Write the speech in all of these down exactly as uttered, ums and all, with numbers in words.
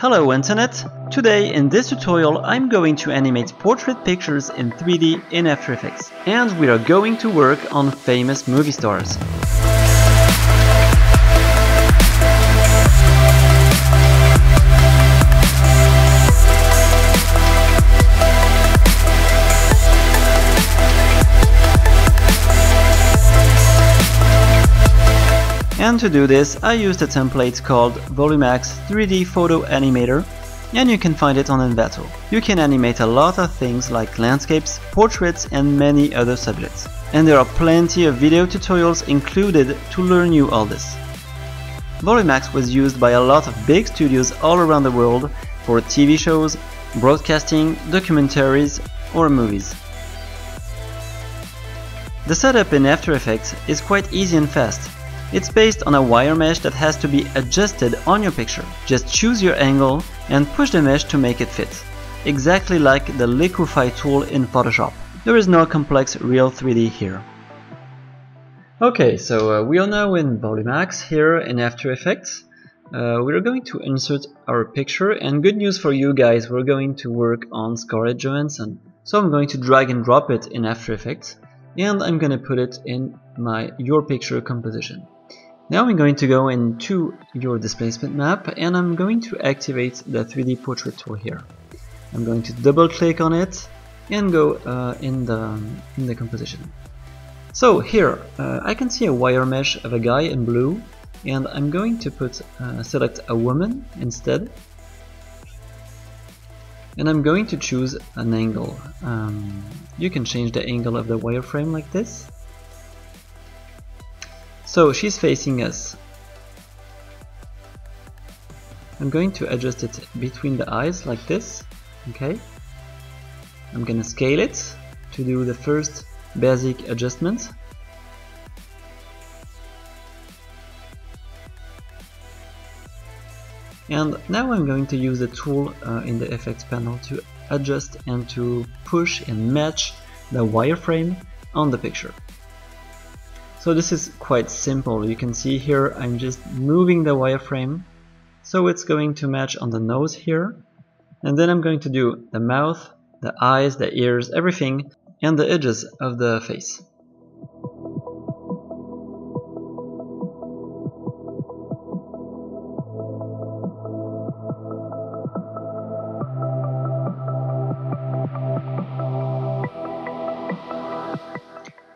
Hello Internet! Today in this tutorial I'm going to animate portrait pictures in three D in After Effects. And we are going to work on famous movie stars. And to do this, I used a template called Volumax three D Photo Animator, and you can find it on Envato. You can animate a lot of things like landscapes, portraits and many other subjects. And there are plenty of video tutorials included to learn you all this. Volumax was used by a lot of big studios all around the world for T V shows, broadcasting, documentaries or movies. The setup in After Effects is quite easy and fast. It's based on a wire mesh that has to be adjusted on your picture. Just choose your angle and push the mesh to make it fit, exactly like the liquify tool in Photoshop. There is no complex real three D here. Okay, so uh, we are now in Volumax here in After Effects. Uh, we are going to insert our picture, and good news for you guys, we're going to work on Scarlett Johansson. So I'm going to drag and drop it in After Effects, and I'm going to put it in my Your Picture composition. Now I'm going to go into your displacement map and I'm going to activate the three D portrait tool here. I'm going to double click on it and go uh, in, the, in the composition. So here uh, I can see a wire mesh of a guy in blue, and I'm going to put uh, select a woman instead, and I'm going to choose an angle. Um, you can change the angle of the wireframe like this. So she's facing us. I'm going to adjust it between the eyes like this. Okay. I'm gonna scale it to do the first basic adjustment. And now I'm going to use the tool uh, in the effects panel to adjust and to push and match the wireframe on the picture. So this is quite simple. You can see here I'm just moving the wireframe, so it's going to match on the nose here, and then I'm going to do the mouth, the eyes, the ears, everything, and the edges of the face.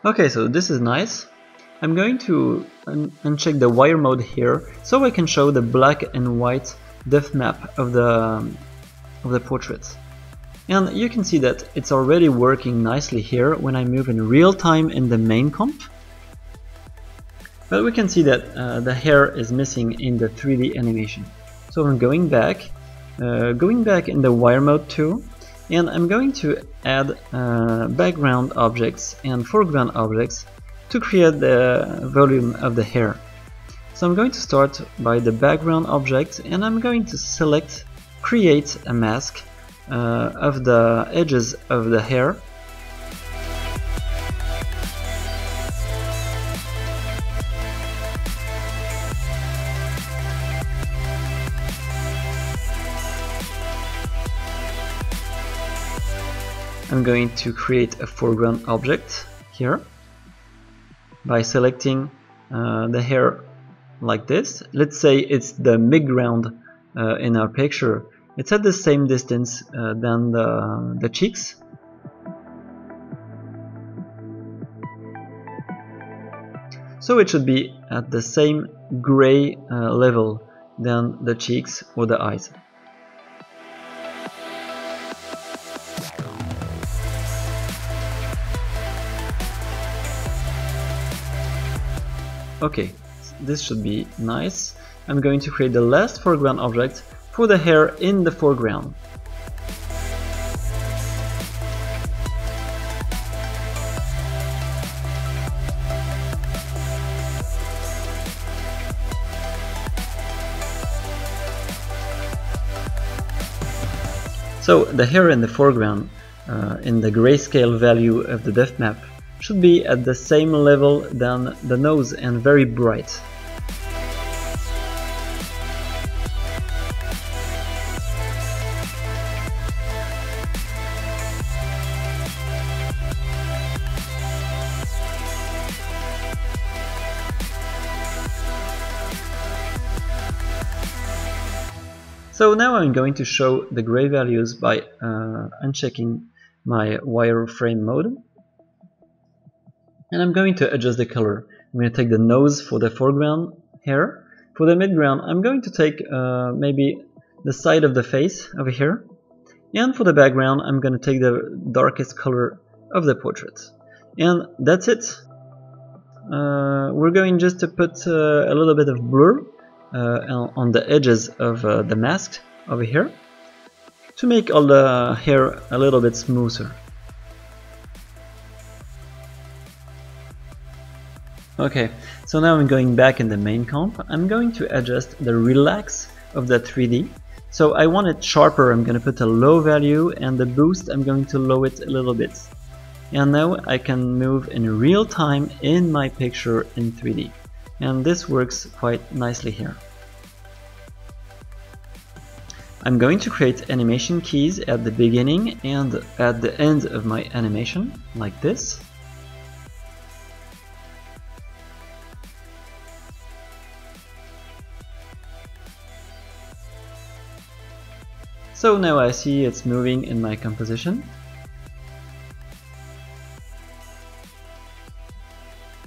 Okay, so this is nice. I'm going to un uncheck the wire mode here, so I can show the black and white depth map of the, um, of the portrait. And you can see that it's already working nicely here when I move in real time in the main comp. But we can see that uh, the hair is missing in the three D animation. So I'm going back, uh, going back in the wire mode too, and I'm going to add uh, background objects and foreground objects to create the volume of the hair. So I'm going to start by the background object, and I'm going to select create a mask uh, of the edges of the hair. I'm going to create a foreground object here by selecting uh, the hair like this. Let's say it's the mid-ground uh, in our picture. It's at the same distance uh, than the, the cheeks. So it should be at the same gray uh, level than the cheeks or the eyes. Okay, this should be nice. I'm going to create the last foreground object for the hair in the foreground. So the hair in the foreground uh, in the grayscale value of the depth map should be at the same level than the nose and very bright. So now I'm going to show the gray values by uh, unchecking my wireframe mode. And I'm going to adjust the color. I'm going to take the nose for the foreground here. For the midground, I'm going to take uh, maybe the side of the face over here. And for the background, I'm going to take the darkest color of the portrait. And that's it. Uh, we're going just to put uh, a little bit of blur uh, on the edges of uh, the mask over here to make all the hair a little bit smoother. Okay, so now I'm going back in the main comp. I'm going to adjust the relax of the three D. So I want it sharper. I'm going to put a low value, and the boost I'm going to lower it a little bit. And now I can move in real time in my picture in three D. And this works quite nicely here. I'm going to create animation keys at the beginning and at the end of my animation, like this. So now I see it's moving in my composition.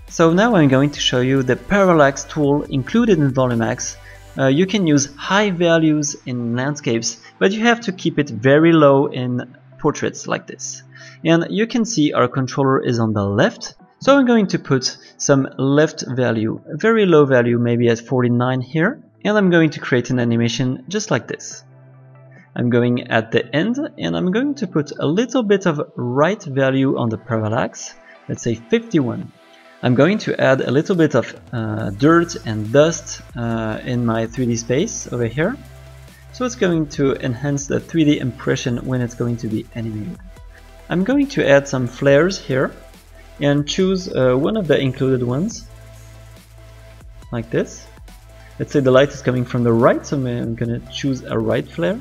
So now I'm going to show you the parallax tool included in Volumax. Uh, you can use high values in landscapes, but you have to keep it very low in portraits like this. And you can see our controller is on the left. So I'm going to put some left value, a very low value, maybe at forty-nine here. And I'm going to create an animation just like this. I'm going at the end, and I'm going to put a little bit of right value on the parallax, let's say fifty-one. I'm going to add a little bit of uh, dirt and dust uh, in my three D space over here. So it's going to enhance the three D impression when it's going to be animated. I'm going to add some flares here and choose uh, one of the included ones, like this. Let's say the light is coming from the right, so I'm going to choose a right flare.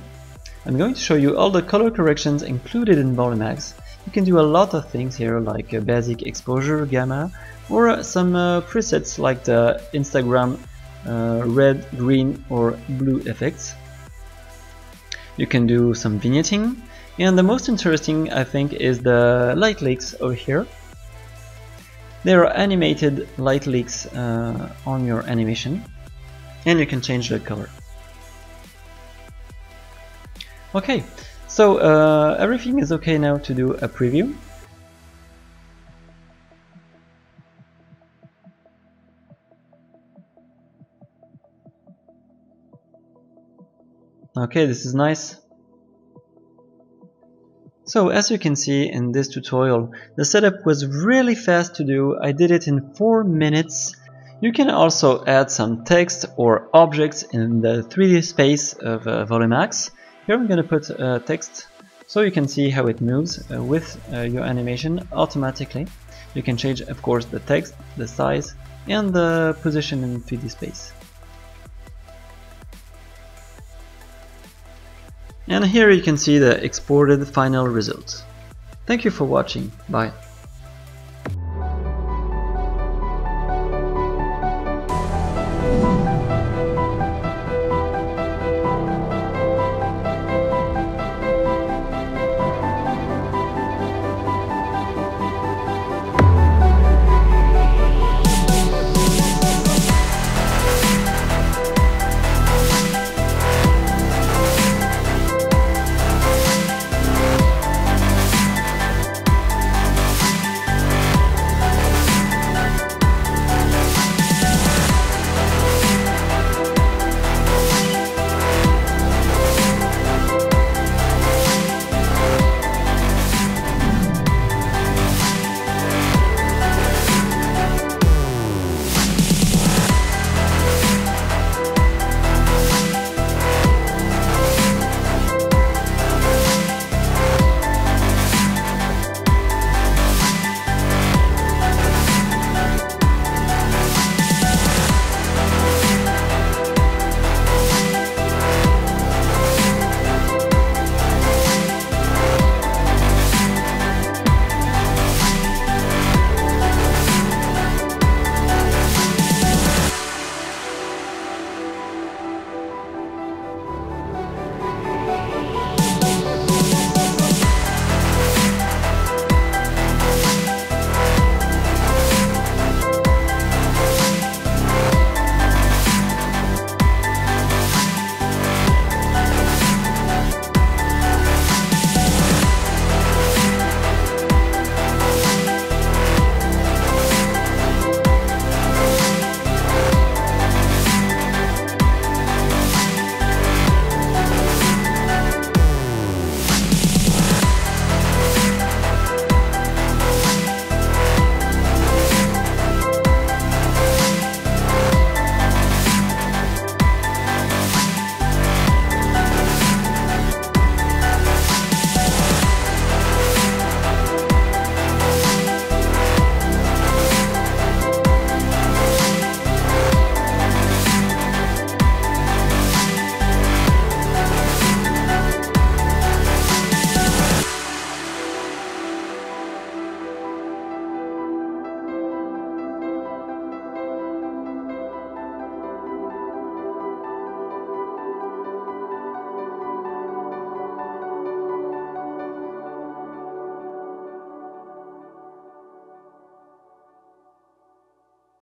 I'm going to show you all the color corrections included in Volumax. You can do a lot of things here, like uh, basic exposure, gamma, or uh, some uh, presets like the Instagram uh, red, green or blue effects. You can do some vignetting, and the most interesting I think is the light leaks over here. There are animated light leaks uh, on your animation, and you can change the color. Okay, so uh, everything is okay now to do a preview. Okay, this is nice. So as you can see in this tutorial, the setup was really fast to do. I did it in four minutes. You can also add some text or objects in the three D space of uh, Volumax. Here I'm going to put uh, text so you can see how it moves uh, with uh, your animation automatically. You can change, of course, the text, the size and the position in three D space. And here you can see the exported final result. Thank you for watching. Bye.